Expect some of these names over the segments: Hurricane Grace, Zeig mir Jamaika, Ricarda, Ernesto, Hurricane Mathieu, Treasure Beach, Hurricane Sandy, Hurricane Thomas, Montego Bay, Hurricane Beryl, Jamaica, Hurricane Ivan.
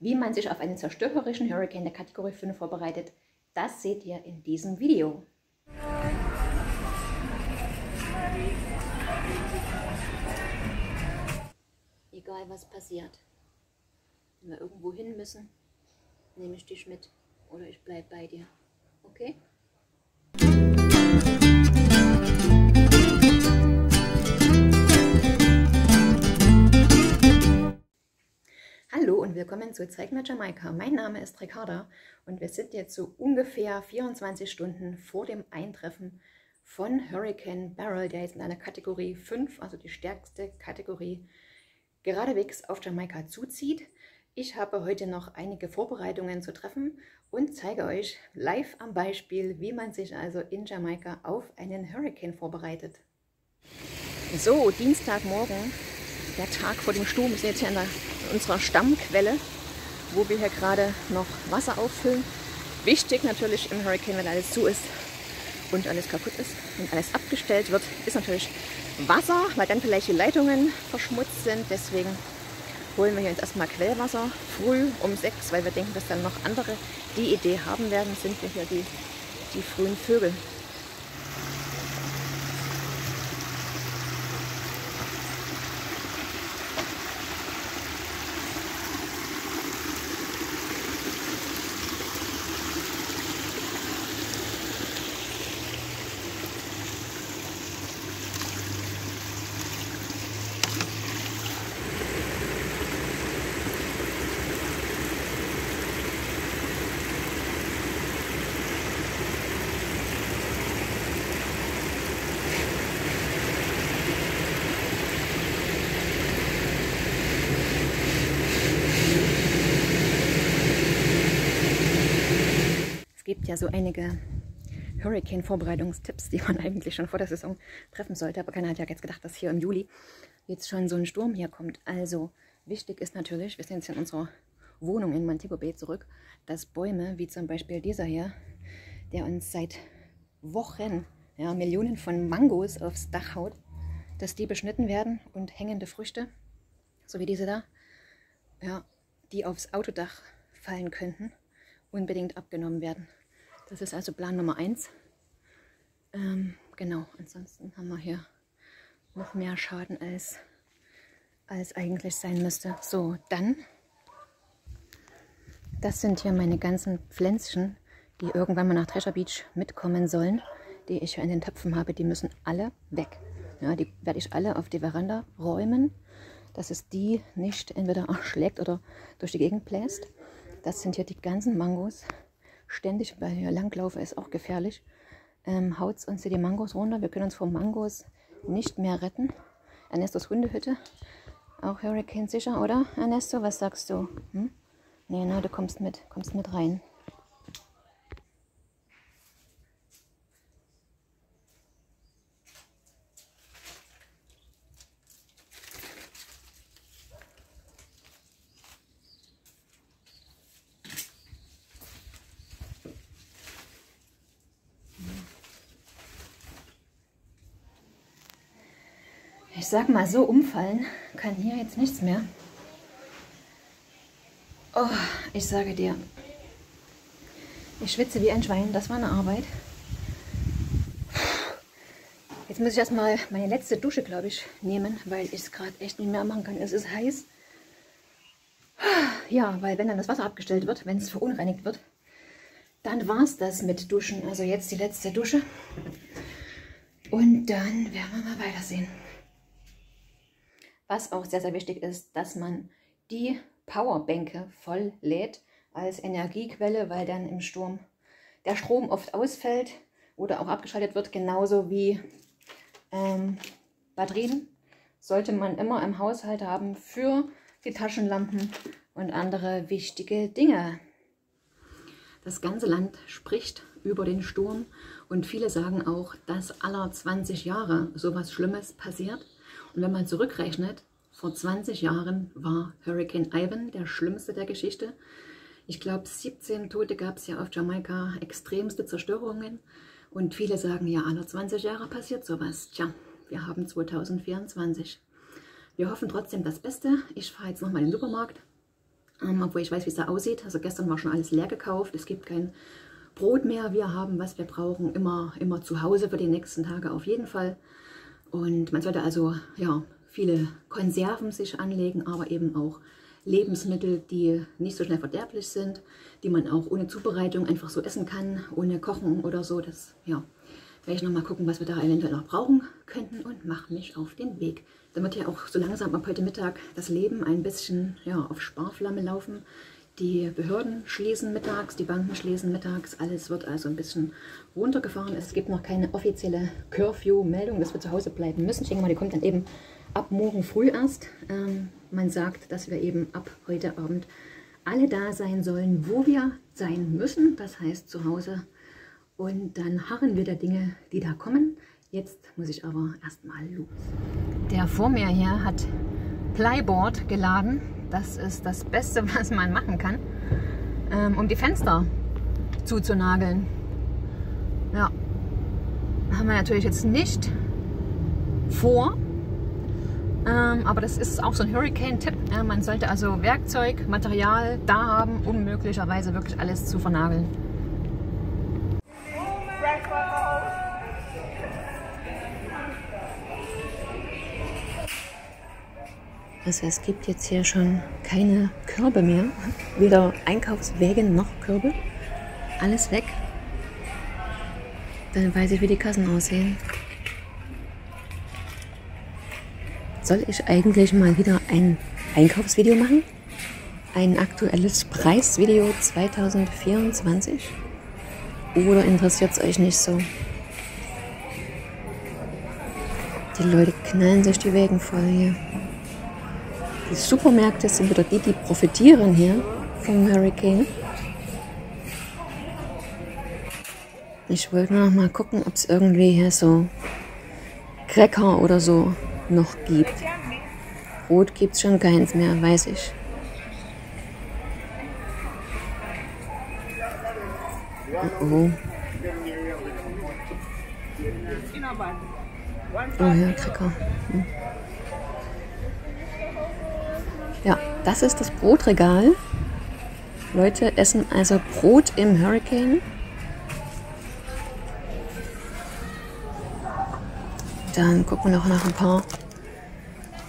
Wie man sich auf einen zerstörerischen Hurrikan der Kategorie 5 vorbereitet, das seht ihr in diesem Video. Egal was passiert, wenn wir irgendwo hin müssen, nehme ich dich mit oder ich bleibe bei dir, okay? Hallo und willkommen zu Zeig mir Jamaika. Mein Name ist Ricarda und wir sind jetzt so ungefähr 24 Stunden vor dem Eintreffen von Hurricane Beryl, der jetzt in einer Kategorie 5, also die stärkste Kategorie, geradewegs auf Jamaika zuzieht. Ich habe heute noch einige Vorbereitungen zu treffen und zeige euch live am Beispiel, wie man sich also in Jamaika auf einen Hurrikan vorbereitet. So, Dienstagmorgen. Der Tag vor dem Sturm. Wir sind jetzt hier in unserer Stammquelle, wo wir hier gerade noch Wasser auffüllen. Wichtig natürlich im Hurrikan, wenn alles zu ist und alles kaputt ist und alles abgestellt wird, ist natürlich Wasser, weil dann vielleicht die Leitungen verschmutzt sind. Deswegen holen wir hier jetzt erstmal Quellwasser früh um 6, weil wir denken, dass dann noch andere die Idee haben werden, sind wir hier die frühen Vögel. Ja, so einige Hurricane-Vorbereitungstipps, die man eigentlich schon vor der Saison treffen sollte, aber keiner hat ja jetzt gedacht, dass hier im Juli jetzt schon so ein Sturm hier kommt. Also wichtig ist natürlich, wir sind jetzt in unserer Wohnung in Montego Bay zurück, dass Bäume, wie zum Beispiel dieser hier, der uns seit Wochen, ja, Millionen von Mangos aufs Dach haut, dass die beschnitten werden und hängende Früchte, so wie diese da, ja, die aufs Autodach fallen könnten, unbedingt abgenommen werden. Das ist also Plan Nummer 1. Genau, ansonsten haben wir hier noch mehr Schaden als eigentlich sein müsste. So, dann, das sind hier meine ganzen Pflänzchen, die irgendwann mal nach Treasure Beach mitkommen sollen, die ich hier in den Töpfen habe. Die müssen alle weg. Ja, die werde ich alle auf die Veranda räumen, dass es die nicht entweder erschlägt oder durch die Gegend bläst. Das sind hier die ganzen Mangos. Ständig, weil hier langlaufen ist auch gefährlich, haut uns hier die Mangos runter. Wir können uns vor Mangos nicht mehr retten. Ernestos Hundehütte, auch Hurricane sicher, oder? Ernesto, was sagst du? Hm? Nee, na, du kommst mit rein. Ich sag mal, so umfallen kann hier jetzt nichts mehr. Oh, ich sage dir, ich schwitze wie ein Schwein, das war eine Arbeit. Jetzt muss ich erstmal meine letzte Dusche, glaube ich, nehmen, weil ich es gerade echt nicht mehr machen kann. Es ist heiß. Ja, weil wenn dann das Wasser abgestellt wird, wenn es verunreinigt wird, dann war es das mit Duschen. Also jetzt die letzte Dusche und dann werden wir mal weitersehen. Was auch sehr, sehr wichtig ist, dass man die Powerbänke voll lädt als Energiequelle, weil dann im Sturm der Strom oft ausfällt oder auch abgeschaltet wird. Genauso wie Batterien sollte man immer im Haushalt haben für die Taschenlampen und andere wichtige Dinge. Das ganze Land spricht über den Sturm und viele sagen auch, dass alle 20 Jahre sowas Schlimmes passiert. Und wenn man zurückrechnet, vor 20 Jahren war Hurricane Ivan der schlimmste der Geschichte. Ich glaube, 17 Tote gab es ja auf Jamaika, extremste Zerstörungen. Und viele sagen, ja, alle 20 Jahre passiert sowas. Tja, wir haben 2024. Wir hoffen trotzdem das Beste. Ich fahre jetzt nochmal in den Supermarkt, obwohl ich weiß, wie es da aussieht. Also gestern war schon alles leer gekauft. Es gibt kein Brot mehr. Wir haben, was wir brauchen, immer zu Hause für die nächsten Tage auf jeden Fall. Und man sollte also ja, viele Konserven sich anlegen, aber eben auch Lebensmittel, die nicht so schnell verderblich sind, die man auch ohne Zubereitung einfach so essen kann, ohne Kochen oder so. Das, ja, werde ich nochmal gucken, was wir da eventuell noch brauchen könnten und mache mich auf den Weg. Dann wird ja auch so langsam ab heute Mittag das Leben ein bisschen ja, auf Sparflamme laufen. Die Behörden schließen mittags, die Banken schließen mittags, alles wird also ein bisschen runtergefahren. Es gibt noch keine offizielle Curfew-Meldung, dass wir zu Hause bleiben müssen. Ich denke mal, die kommt dann eben ab morgen früh erst. Man sagt, dass wir eben ab heute Abend alle da sein sollen, wo wir sein müssen, das heißt zu Hause. Und dann harren wir der Dinge, die da kommen. Jetzt muss ich aber erstmal los. Der vor mir hier hat Plyboard geladen. Das ist das Beste, was man machen kann, um die Fenster zuzunageln. Ja, haben wir natürlich jetzt nicht vor, aber das ist auch so ein Hurricane-Tipp. Man sollte also Werkzeug, Material da haben, um möglicherweise wirklich alles zu vernageln. Also es gibt jetzt hier schon keine Körbe mehr, weder Einkaufswägen noch Körbe. Alles weg. Dann weiß ich, wie die Kassen aussehen. Soll ich eigentlich mal wieder ein Einkaufsvideo machen? Ein aktuelles Preisvideo 2024? Oder interessiert es euch nicht so? Die Leute knallen sich die Wägen voll hier. Die Supermärkte sind wieder die, die profitieren hier vom Hurricane. Ich wollte noch mal gucken, ob es irgendwie hier so Cracker oder so noch gibt. Brot gibt es schon keins mehr, weiß ich. Oh, oh ja, Cracker. Hm. Ja, das ist das Brotregal. Leute essen also Brot im Hurricane. Dann gucken wir noch nach ein paar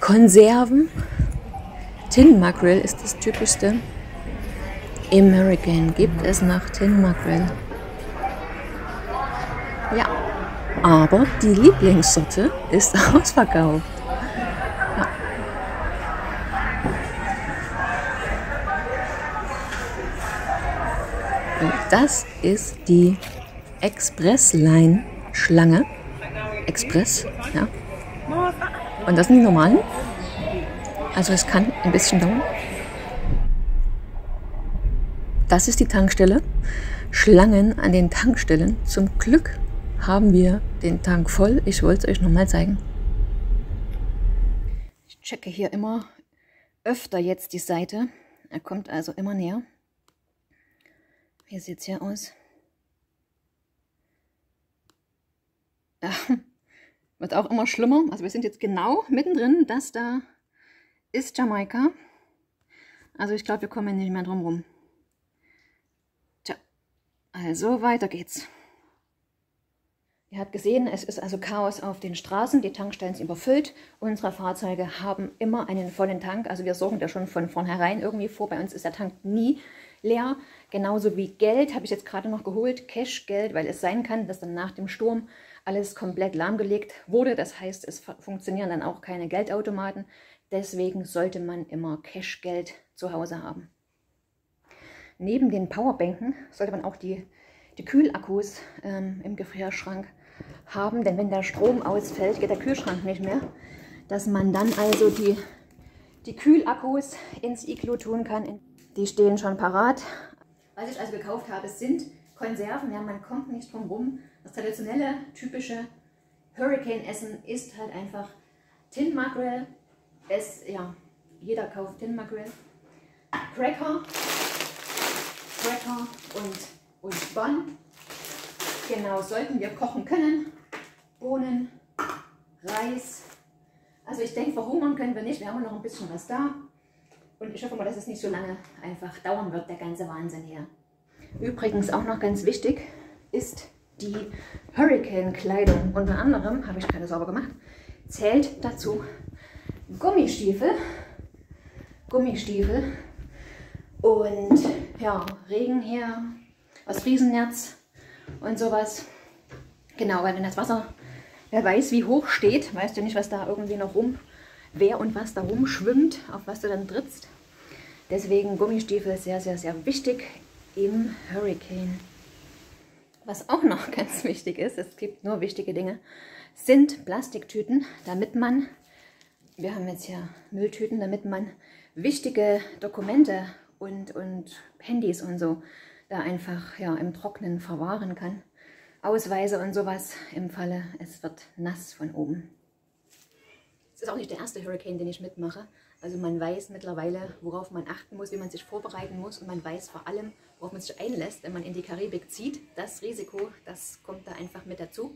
Konserven. Tin Mackerel ist das typischste. Im Hurricane gibt es noch Tin Mackerel. Ja, aber die Lieblingssorte ist ausverkauft. Das ist die Express-Line-Schlange. Express, ja. Und das sind die normalen. Also es kann ein bisschen dauern. Das ist die Tankstelle. Schlangen an den Tankstellen. Zum Glück haben wir den Tank voll. Ich wollte es euch nochmal zeigen. Ich checke hier immer öfter jetzt die Seite. Er kommt also immer näher. Wie sieht es hier aus? Ja, wird auch immer schlimmer. Also wir sind jetzt genau mittendrin. Das da ist Jamaika. Also ich glaube, wir kommen nicht mehr drum rum. Tja, also weiter geht's. Ihr habt gesehen, es ist also Chaos auf den Straßen. Die Tankstellen sind überfüllt. Unsere Fahrzeuge haben immer einen vollen Tank. Also wir sorgen da schon von vornherein irgendwie vor. Bei uns ist der Tank nie leer, genauso wie Geld, habe ich jetzt gerade noch geholt, Cash-Geld, weil es sein kann, dass dann nach dem Sturm alles komplett lahmgelegt wurde. Das heißt, es funktionieren dann auch keine Geldautomaten. Deswegen sollte man immer Cash-Geld zu Hause haben. Neben den Powerbanken sollte man auch die Kühlakkus im Gefrierschrank haben, denn wenn der Strom ausfällt, geht der Kühlschrank nicht mehr, dass man dann also die Kühlakkus ins Iglu tun kann. Die stehen schon parat. Was ich also gekauft habe, sind Konserven. Ja, man kommt nicht drum rum. Das traditionelle, typische Hurricane-Essen ist halt einfach Tin Mackerel. Ja, jeder kauft Tin Mackerel. Cracker und Bun. Genau, sollten wir kochen können. Bohnen, Reis. Also ich denke, verhungern können wir nicht. Wir haben noch ein bisschen was da. Und ich hoffe mal, dass es nicht so lange einfach dauern wird, der ganze Wahnsinn hier. Übrigens auch noch ganz wichtig ist die Hurricane-Kleidung. Unter anderem, habe ich gerade sauber gemacht, zählt dazu Gummistiefel. Und ja, Regen hier aus Friesennetz und sowas. Genau, weil wenn das Wasser, wer weiß wie hoch steht, weißt du nicht, was da irgendwie noch rum, wer und was da rumschwimmt, auf was du dann trittst. Deswegen Gummistiefel sehr, sehr, sehr wichtig im Hurricane. Was auch noch ganz wichtig ist, es gibt nur wichtige Dinge, sind Plastiktüten, damit man, wir haben jetzt hier Mülltüten, damit man wichtige Dokumente und Handys und so da einfach ja, im Trocknen verwahren kann. Ausweise und sowas im Falle, es wird nass von oben. Es ist auch nicht der erste Hurricane, den ich mitmache. Also man weiß mittlerweile, worauf man achten muss, wie man sich vorbereiten muss, und man weiß vor allem, worauf man sich einlässt, wenn man in die Karibik zieht. Das Risiko, das kommt da einfach mit dazu.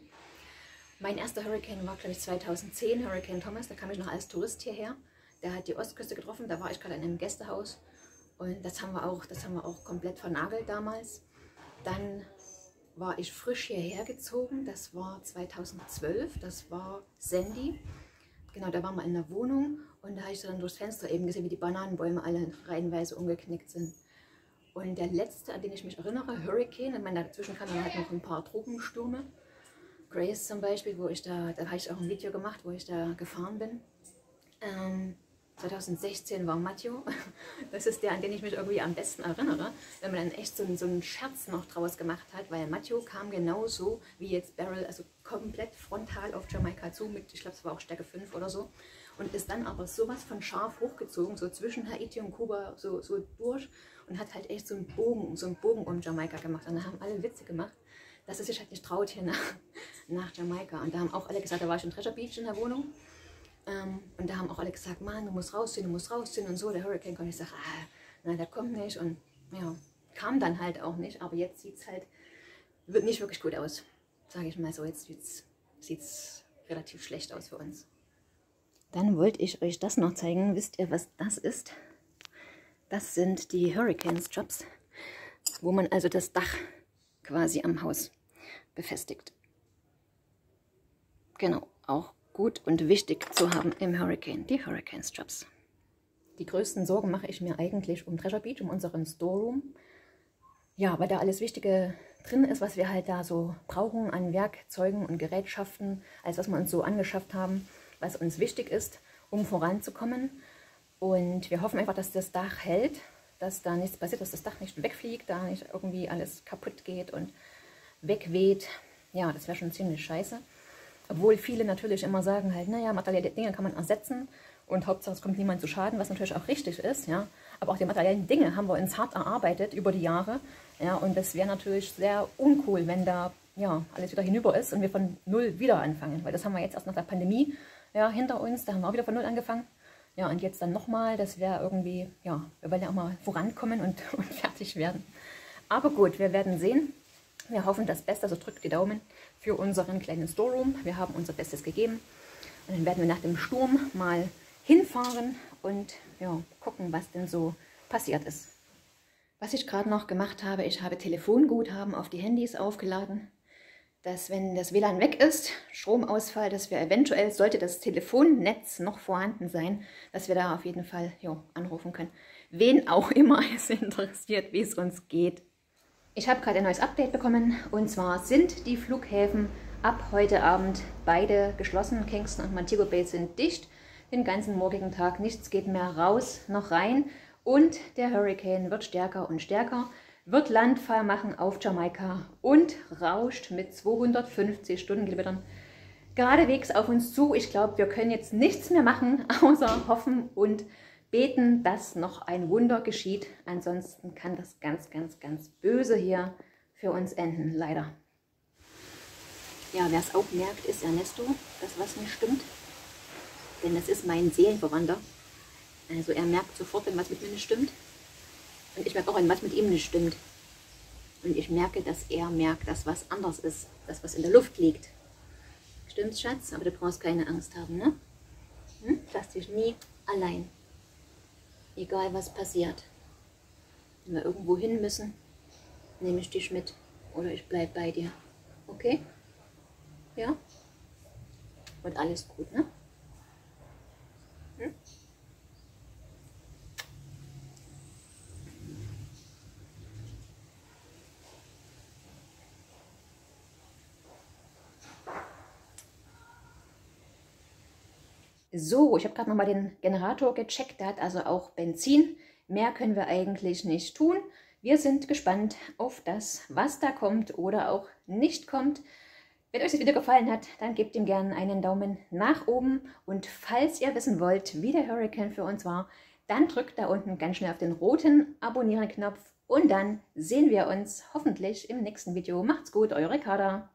Mein erster Hurricane war, glaube ich, 2010, Hurricane Thomas. Da kam ich noch als Tourist hierher. Der hat die Ostküste getroffen, da war ich gerade in einem Gästehaus. Und das haben wir auch komplett vernagelt damals. Dann war ich frisch hierher gezogen, das war 2012, das war Sandy. Genau, da waren wir in der Wohnung und da habe ich dann durchs Fenster eben gesehen, wie die Bananenbäume alle reihenweise umgeknickt sind. Und der letzte, an den ich mich erinnere, Hurricane, ich meine, dazwischen kamen halt noch ein paar Tropenstürme. Grace zum Beispiel, wo ich da habe ich auch ein Video gemacht, wo ich da gefahren bin. 2016 war Mathieu, das ist der, an den ich mich irgendwie am besten erinnere, wenn man dann echt so einen Scherz noch draus gemacht hat, weil Mathieu kam genauso wie jetzt Beryl, also komplett frontal auf Jamaika zu, mit, ich glaube es war auch Stärke 5 oder so, und ist dann aber sowas von scharf hochgezogen, so zwischen Haiti und Kuba so durch, und hat halt echt so einen Bogen um Jamaika gemacht, und da haben alle Witze gemacht, dass es sich halt nicht traut hier nach Jamaika, und da haben auch alle gesagt, da war ich in Treasure Beach in der Wohnung. Und da haben auch alle gesagt, Mann, du musst rausziehen und so. Der Hurricane kommt, ich sage, nein, der kommt nicht. Und ja, kam dann halt auch nicht. Aber jetzt sieht es halt, wird nicht wirklich gut aus, sage ich mal so. Jetzt sieht es relativ schlecht aus für uns. Dann wollte ich euch das noch zeigen. Wisst ihr, was das ist? Das sind die Hurricane-Straps, wo man also das Dach quasi am Haus befestigt. Genau, auch gut und wichtig zu haben im Hurricane, die Hurricane Straps. Die größten Sorgen mache ich mir eigentlich um Treasure Beach, um unseren Storeroom. Ja, weil da alles Wichtige drin ist, was wir halt da so brauchen an Werkzeugen und Gerätschaften, als was wir uns so angeschafft haben, was uns wichtig ist, um voranzukommen. Und wir hoffen einfach, dass das Dach hält, dass da nichts passiert, dass das Dach nicht wegfliegt, da nicht irgendwie alles kaputt geht und wegweht. Ja, das wäre schon ziemlich scheiße. Obwohl viele natürlich immer sagen halt, naja, materielle Dinge kann man ersetzen und Hauptsache es kommt niemand zu Schaden, was natürlich auch richtig ist, ja. Aber auch die materiellen Dinge haben wir uns hart erarbeitet über die Jahre, ja. Und das wäre natürlich sehr uncool, wenn da, ja, alles wieder hinüber ist und wir von null wieder anfangen. Weil das haben wir jetzt erst nach der Pandemie, ja, hinter uns, da haben wir auch wieder von null angefangen. Ja, und jetzt dann nochmal, das wäre irgendwie, ja, wir wollen ja auch mal vorankommen und fertig werden. Aber gut, wir werden sehen. Wir hoffen das Beste, also drückt die Daumen für unseren kleinen Storeroom. Wir haben unser Bestes gegeben und dann werden wir nach dem Sturm mal hinfahren und ja, gucken, was denn so passiert ist. Was ich gerade noch gemacht habe, ich habe Telefonguthaben auf die Handys aufgeladen, dass wenn das WLAN weg ist, Stromausfall, dass wir eventuell, sollte das Telefonnetz noch vorhanden sein, dass wir da auf jeden Fall ja, anrufen können. Wen auch immer es interessiert, wie es uns geht. Ich habe gerade ein neues Update bekommen, und zwar sind die Flughäfen ab heute Abend beide geschlossen. Kingston und Montego Bay sind dicht, den ganzen morgigen Tag. Nichts geht mehr raus noch rein, und der Hurricane wird stärker und stärker, wird Landfall machen auf Jamaika und rauscht mit 250 Stundenkilometern geradewegs auf uns zu. Ich glaube, wir können jetzt nichts mehr machen, außer hoffen und beten, dass noch ein Wunder geschieht. Ansonsten kann das ganz, ganz, ganz böse hier für uns enden, leider. Ja, wer es auch merkt, ist Ernesto, das was nicht stimmt. Denn das ist mein Seelenverwandter. Also er merkt sofort, wenn was mit mir nicht stimmt. Und ich merke auch, wenn was mit ihm nicht stimmt. Und ich merke, dass er merkt, dass was anders ist, dass was in der Luft liegt. Stimmt's, Schatz? Aber du brauchst keine Angst haben, ne? Hm? Lass dich nie allein. Egal was passiert. Wenn wir irgendwo hin müssen, nehme ich dich mit oder ich bleibe bei dir. Okay? Ja? Und alles gut, ne? Hm? So, ich habe gerade nochmal den Generator gecheckt, der hat also auch Benzin. Mehr können wir eigentlich nicht tun. Wir sind gespannt auf das, was da kommt oder auch nicht kommt. Wenn euch das Video gefallen hat, dann gebt ihm gerne einen Daumen nach oben. Und falls ihr wissen wollt, wie der Hurricane für uns war, dann drückt da unten ganz schnell auf den roten Abonnieren-Knopf. Und dann sehen wir uns hoffentlich im nächsten Video. Macht's gut, eure Ricarda.